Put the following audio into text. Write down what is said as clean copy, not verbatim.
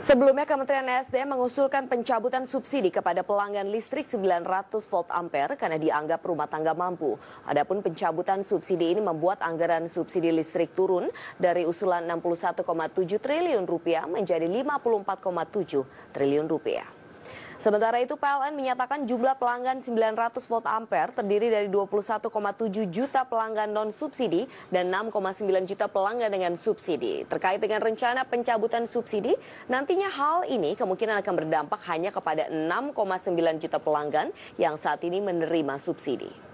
Sebelumnya Kementerian ESDM mengusulkan pencabutan subsidi kepada pelanggan listrik 900 volt ampere karena dianggap rumah tangga mampu. Adapun pencabutan subsidi ini membuat anggaran subsidi listrik turun dari usulan Rp61,7 triliun menjadi Rp54,7 triliun. Sementara itu PLN menyatakan jumlah pelanggan 900 volt ampere terdiri dari 21,7 juta pelanggan non-subsidi dan 6,9 juta pelanggan dengan subsidi. Terkait dengan rencana pencabutan subsidi, nantinya hal ini kemungkinan akan berdampak hanya kepada 6,9 juta pelanggan yang saat ini menerima subsidi.